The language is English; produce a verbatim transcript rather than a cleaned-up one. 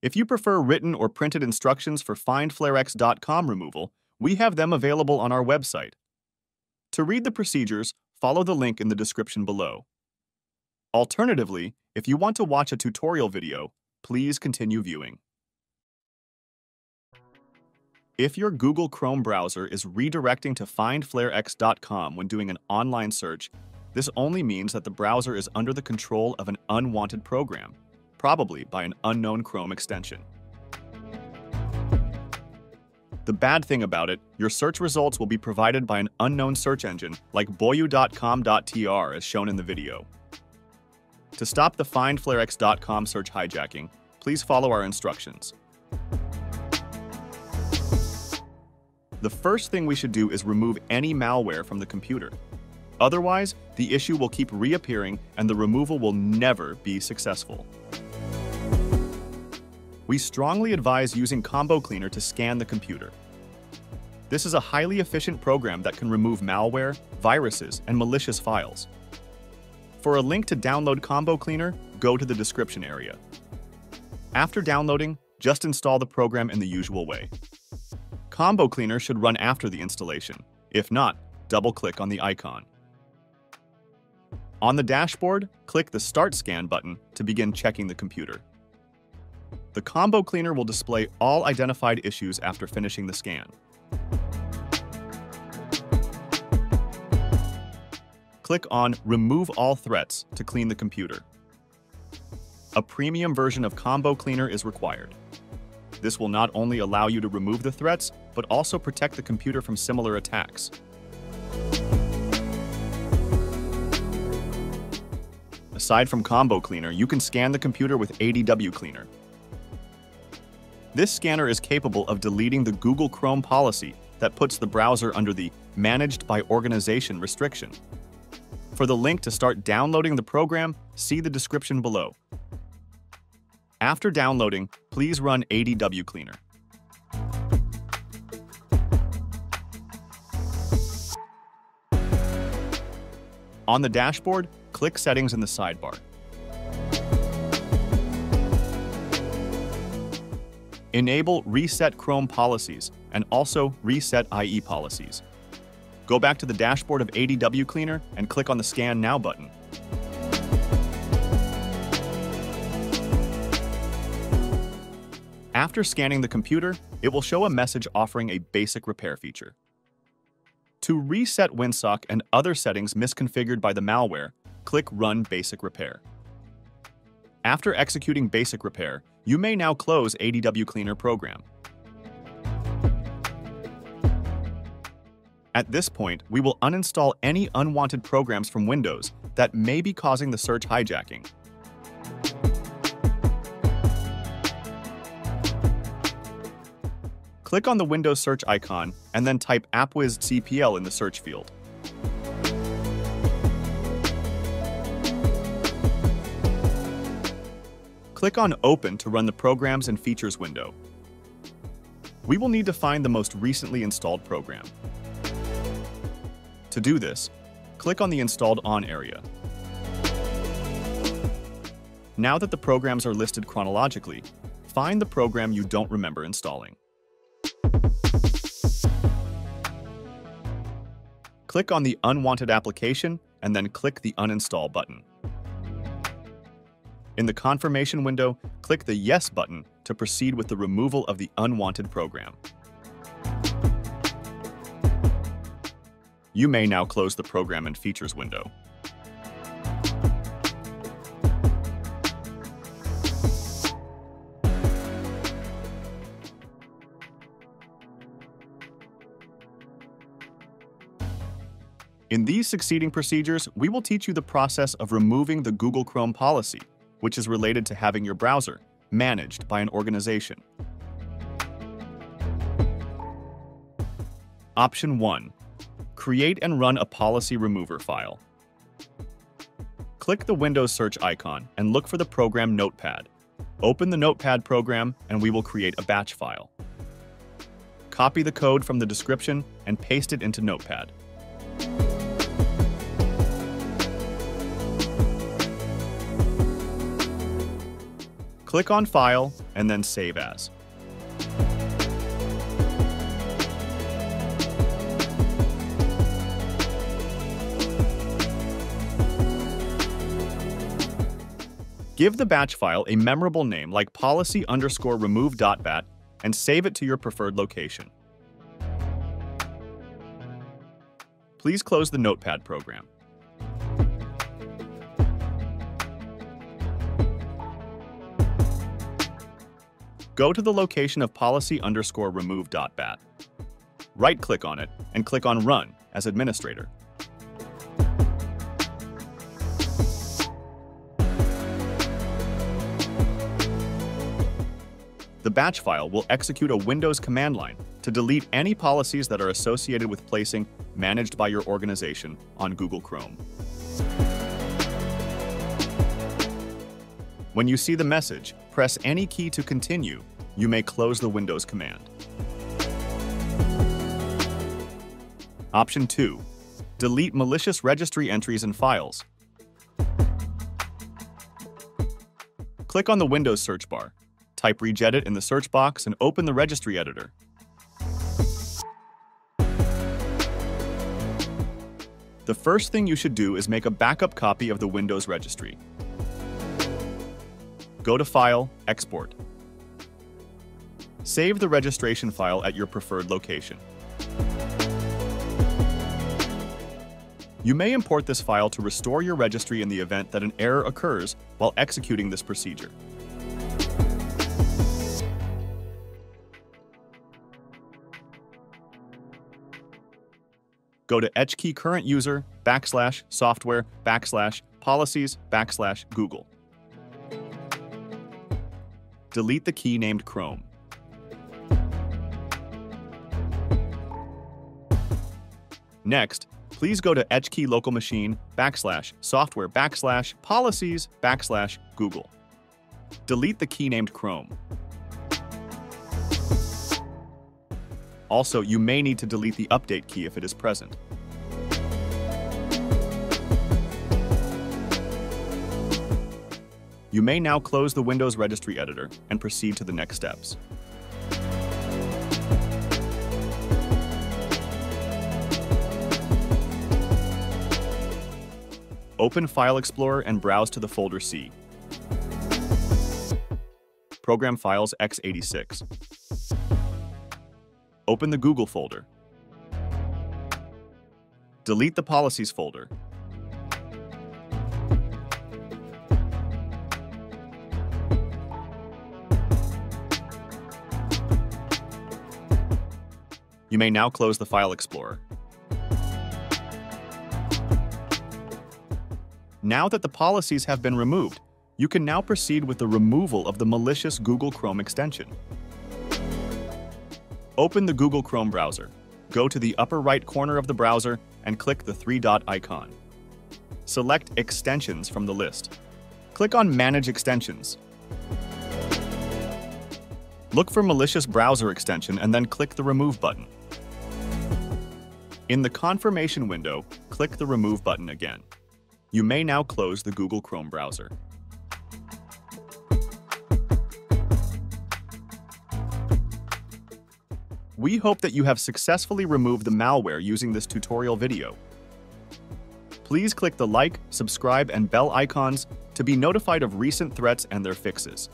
If you prefer written or printed instructions for Findflarex dot com removal, we have them available on our website. To read the procedures, follow the link in the description below. Alternatively, if you want to watch a tutorial video, please continue viewing. If your Google Chrome browser is redirecting to Findflarex dot com when doing an online search, this only means that the browser is under the control of an unwanted program, probably by an unknown Chrome extension. The bad thing about it, your search results will be provided by an unknown search engine like boyu dot com dot t r as shown in the video. To stop the Findflarex dot com search hijacking, please follow our instructions. The first thing we should do is remove any malware from the computer. Otherwise, the issue will keep reappearing and the removal will never be successful. We strongly advise using Combo Cleaner to scan the computer. This is a highly efficient program that can remove malware, viruses, and malicious files. For a link to download Combo Cleaner, go to the description area. After downloading, just install the program in the usual way. Combo Cleaner should run after the installation. If not, double-click on the icon. On the dashboard, click the Start Scan button to begin checking the computer. The Combo Cleaner will display all identified issues after finishing the scan. Click on Remove All Threats to clean the computer. A premium version of Combo Cleaner is required. This will not only allow you to remove the threats, but also protect the computer from similar attacks. Aside from Combo Cleaner, you can scan the computer with A D W Cleaner. This scanner is capable of deleting the Google Chrome policy that puts the browser under the Managed by Organization restriction. For the link to start downloading the program, see the description below. After downloading, please run A D W Cleaner. On the dashboard, click Settings in the sidebar. Enable Reset Chrome Policies and also Reset I E Policies. Go back to the dashboard of A D W Cleaner and click on the Scan Now button. After scanning the computer, it will show a message offering a basic repair feature. To reset Winsock and other settings misconfigured by the malware, click Run Basic Repair. After executing Basic Repair, you may now close A D W Cleaner program. At this point, we will uninstall any unwanted programs from Windows that may be causing the search hijacking. Click on the Windows search icon and then type appwiz dot c p l in the search field. Click on Open to run the Programs and Features window. We will need to find the most recently installed program. To do this, click on the Installed On area. Now that the programs are listed chronologically, find the program you don't remember installing. Click on the unwanted application and then click the Uninstall button. In the confirmation window, click the Yes button to proceed with the removal of the unwanted program. You may now close the Program and Features window. In these succeeding procedures, we will teach you the process of removing the Google Chrome policy, which is related to having your browser managed by an organization. Option one. Create and run a policy remover file. Click the Windows search icon and look for the program Notepad. Open the Notepad program and we will create a batch file. Copy the code from the description and paste it into Notepad. Click on File and then save as. Give the batch file a memorable name like policy underscore remove.bat and save it to your preferred location. Please close the Notepad program. Go to the location of policy underscore remove.bat. Right-click on it and click on Run as administrator. The batch file will execute a Windows command line to delete any policies that are associated with placing managed by your organization on Google Chrome. When you see the message, press any key to continue. You may close the Windows command. Option two, delete malicious registry entries and files. Click on the Windows search bar. Type Regedit in the search box and open the registry editor. The first thing you should do is make a backup copy of the Windows registry. Go to File, Export. Save the registration file at your preferred location. You may import this file to restore your registry in the event that an error occurs while executing this procedure. Go to H K E Y current user, backslash, software, backslash, policies, backslash, Google. Delete the key named Chrome. Next, please go to H K E Y local machine, backslash, software, backslash, policies, backslash, Google. Delete the key named Chrome. Also, you may need to delete the update key if it is present. You may now close the Windows registry editor and proceed to the next steps. Open File Explorer and browse to the folder C. Program Files x eighty-six. Open the Google folder. Delete the Policies folder. You may now close the File Explorer. Now that the policies have been removed, you can now proceed with the removal of the malicious Google Chrome extension. Open the Google Chrome browser. Go to the upper right corner of the browser and click the three-dot icon. Select Extensions from the list. Click on Manage Extensions. Look for Malicious Browser Extension and then click the Remove button. In the confirmation window, click the Remove button again. You may now close the Google Chrome browser. We hope that you have successfully removed the malware using this tutorial video. Please click the like, subscribe, and bell icons to be notified of recent threats and their fixes.